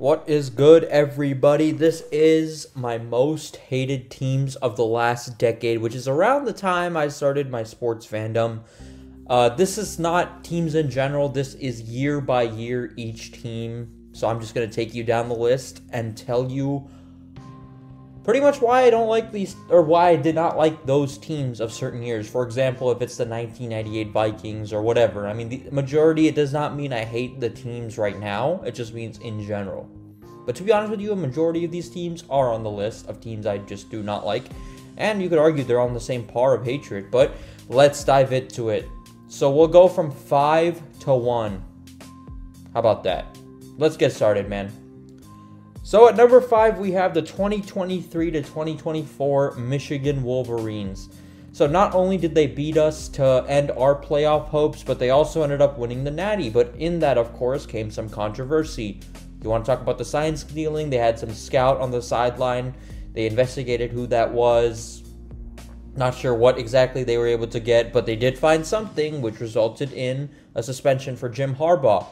What is good, everybody? This is my most hated teams of the last decade, which is around the time I started my sports fandom. This is not teams in general. This is year by year, each team. So I'm just going to take you down the list and tell you pretty much why I don't like these, or why I did not like those teams of certain years. For example, if it's the 1998 Vikings or whatever. I mean, the majority, it does not mean I hate the teams right now. It just means in general. But to be honest with you, a majority of these teams are on the list of teams I just do not like. And you could argue they're on the same par of hatred, but let's dive into it. So we'll go from 5 to 1. How about that? Let's get started, man. So at number 5, we have the 2023 to 2024 Michigan Wolverines. So not only did they beat us to end our playoff hopes, but they also ended up winning the Natty. But in that, of course, came some controversy. You want to talk about the sign stealing? They had some scout on the sideline. They investigated who that was. Not sure what exactly they were able to get, but they did find something, which resulted in a suspension for Jim Harbaugh.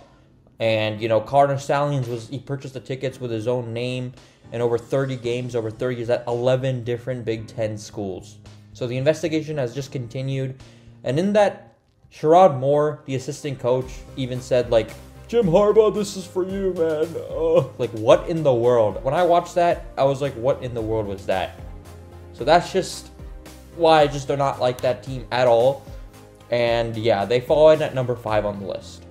And, you know, Carter Stallions, he purchased the tickets with his own name in over 30 games, over 30 years at 11 different Big Ten schools. So the investigation has just continued. And in that, Sherrod Moore, the assistant coach, even said, like, Jim Harbaugh, this is for you, man. Like, what in the world? When I watched that, I was like, what in the world was that? So that's just why I just do not like that team at all. And, yeah, they fall in at number 5 on the list.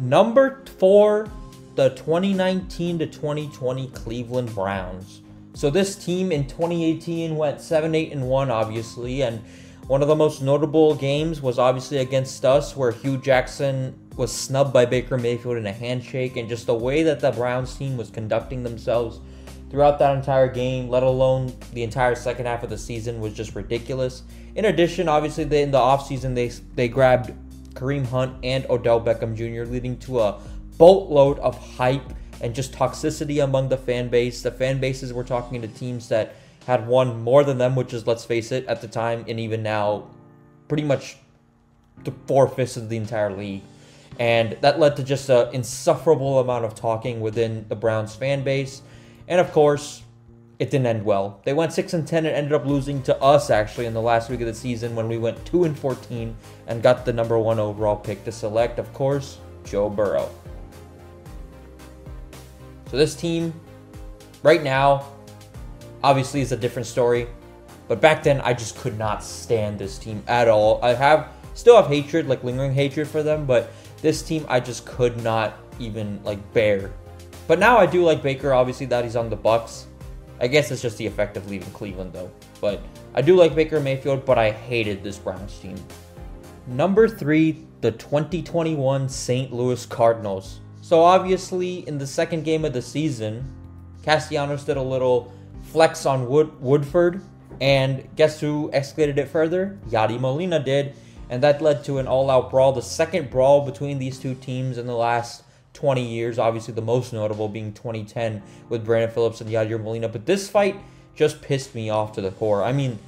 Number 4, the 2019 to 2020 Cleveland Browns. So this team in 2018 went 7-8-1, obviously, and one of the most notable games was obviously against us, where Hugh Jackson was snubbed by Baker Mayfield in a handshake, and just the way that the Browns team was conducting themselves throughout that entire game, let alone the entire second half of the season, was just ridiculous. In addition, obviously, in the offseason, they grabbed Kareem Hunt and Odell Beckham Jr., leading to a boatload of hype and just toxicity among the fan base. The fan bases were talking to teams that had won more than them, which is, let's face it, at the time and even now, pretty much the 4/5 of the entire league. And that led to just an insufferable amount of talking within the Browns fan base. And of course, it didn't end well. They went 6-10 and ended up losing to us, actually, in the last week of the season when we went 2-14 and got the number 1 overall pick to select, of course, Joe Burrow. So this team right now, obviously, is a different story. But back then, I just could not stand this team at all. I still have hatred, like lingering hatred for them, but this team I just could not even, like, bear. But now I do like Baker, obviously, that he's on the Bucks. I guess it's just the effect of leaving Cleveland, though. But I do like Baker Mayfield, but I hated this Browns team. Number 3, the 2021 St. Louis Cardinals. So obviously, in the second game of the season, Castellanos did a little flex on Woodford. And guess who escalated it further? Yadier Molina did. And that led to an all-out brawl, the second brawl between these two teams in the last 20 years, obviously the most notable being 2010 with Brandon Phillips and Yadier Molina. But this fight just pissed me off to the core. I mean,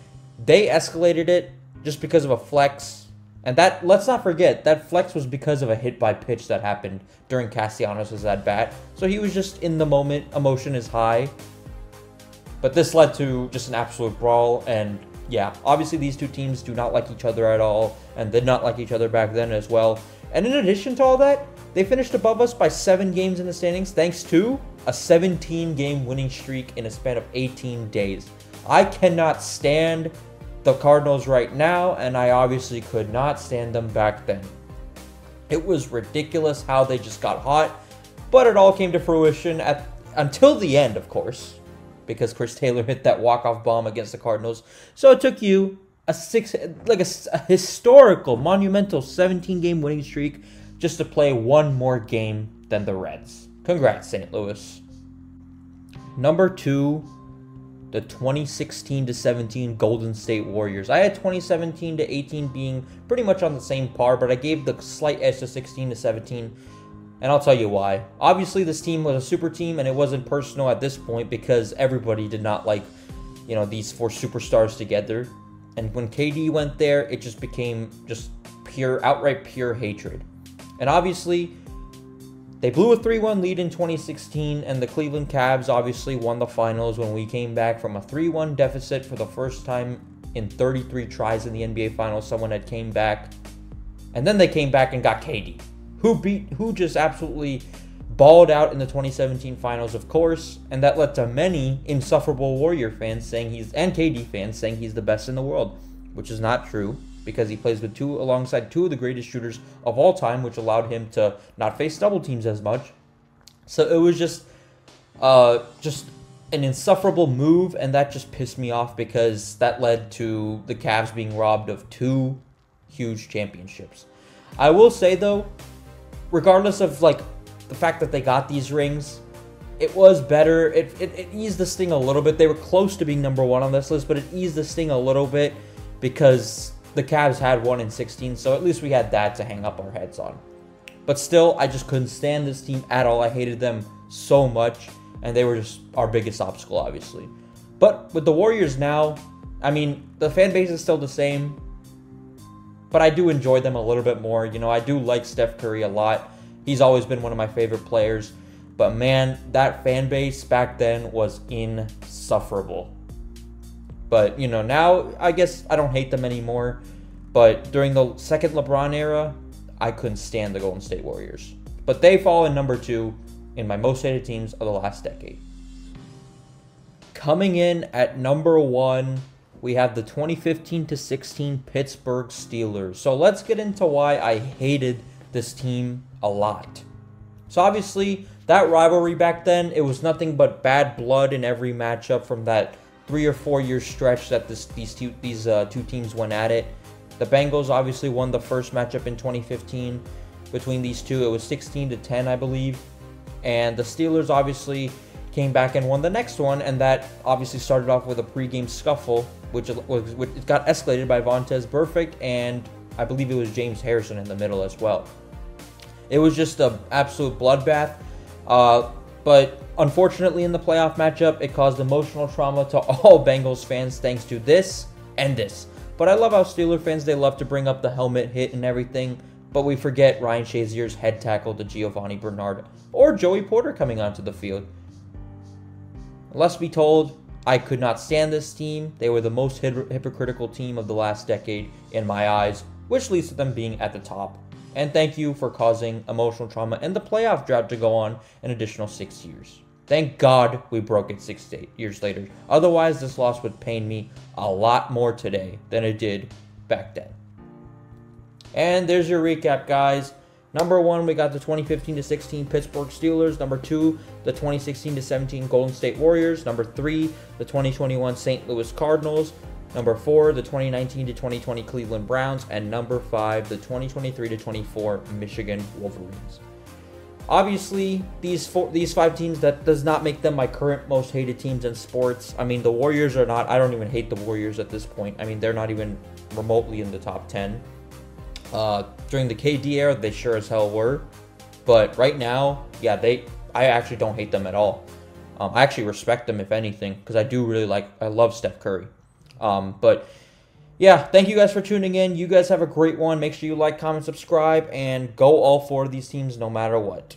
they escalated it just because of a flex. And that, let's not forget, that flex was because of a hit by pitch that happened during Castellanos' at-bat. So he was just in the moment. Emotion is high. But this led to just an absolute brawl. And yeah, obviously these two teams do not like each other at all and did not like each other back then as well. And in addition to all that, they finished above us by 7 games in the standings thanks to a 17-game winning streak in a span of 18 days. I cannot stand the Cardinals right now, and I obviously could not stand them back then. It was ridiculous how they just got hot, but it all came to fruition until the end, of course, because Chris Taylor hit that walk-off bomb against the Cardinals. So it took you a historical, monumental 17-game winning streak just to play one more game than the Reds. Congrats, St. Louis. Number 2, the 2016-17 Golden State Warriors. I had 2017-18 being pretty much on the same par, but I gave the slight edge to 16-17, and I'll tell you why. Obviously, this team was a super team, and it wasn't personal at this point because everybody did not like, you know, these 4 superstars together. And when KD went there, it just became just outright pure hatred. And obviously, They blew a 3-1 lead in 2016, and the Cleveland Cavs obviously won the finals when we came back from a 3-1 deficit for the first time in 33 tries in the NBA Finals. Someone had came back, and then they came back and got KD, who just absolutely balled out in the 2017 finals, of course, and that led to many insufferable Warrior fans saying KD fans saying he's the best in the world, which is not true, because he plays with alongside two of the greatest shooters of all time, which allowed him to not face double teams as much. So it was just an insufferable move, and that just pissed me off, because that led to the Cavs being robbed of two huge championships. I will say though, regardless of like the fact that they got these rings, it was better. It eased the sting a little bit. They were close to being number 1 on this list, but it eased the sting a little bit because the Cavs had one in 16, so at least we had that to hang up our heads on. But still, I just couldn't stand this team at all. I hated them so much, and they were just our biggest obstacle, obviously. But with the Warriors now, I mean, the fan base is still the same, but I do enjoy them a little bit more. You know, I do like Steph Curry a lot. He's always been one of my favorite players, but man, that fan base back then was insufferable. But, you know, now I guess I don't hate them anymore, but during the second LeBron era, I couldn't stand the Golden State Warriors. But they fall in number 2 in my most hated teams of the last decade. Coming in at number 1, we have the 2015-16 Pittsburgh Steelers. So let's get into why I hated this team a lot. So obviously that rivalry back then, it was nothing but bad blood in every matchup from that 3 or 4 year stretch that these two teams went at it. The Bengals obviously won the first matchup in 2015 between these two. It was 16-10, I believe, and the Steelers obviously came back and won the next one, and that obviously started off with a pregame scuffle, which it got escalated by Vontaze Burfict, and I believe it was James Harrison in the middle as well. It was just an absolute bloodbath, but unfortunately in the playoff matchup, it caused emotional trauma to all Bengals fans thanks to this and this. But I love how Steelers fans, they love to bring up the helmet hit and everything, but we forget Ryan Shazier's head tackle to Giovanni Bernard or Joey Porter coming onto the field. Lest be told, I could not stand this team. They were the most hypocritical team of the last decade in my eyes, which leads to them being at the top. And thank you for causing emotional trauma and the playoff drought to go on an additional 6 years. Thank God we broke it 6 to 8 years later. Otherwise, this loss would pain me a lot more today than it did back then. And there's your recap, guys. Number 1, we got the 2015-16 Pittsburgh Steelers. Number 2, the 2016-17 Golden State Warriors. Number 3, the 2021 St. Louis Cardinals. Number 4, the 2019-2020 Cleveland Browns, and number 5, the 2023-24 Michigan Wolverines. Obviously, these five teams, that does not make them my current most hated teams in sports. I mean, the Warriors are not. I don't even hate the Warriors at this point. I mean, they're not even remotely in the top 10. During the KD era, they sure as hell were, but right now, yeah, I actually don't hate them at all. I actually respect them, if anything, because I love Steph Curry. But yeah, thank you guys for tuning in. You guys have a great one. Make sure you like, comment, subscribe, and go all 4 of these teams no matter what.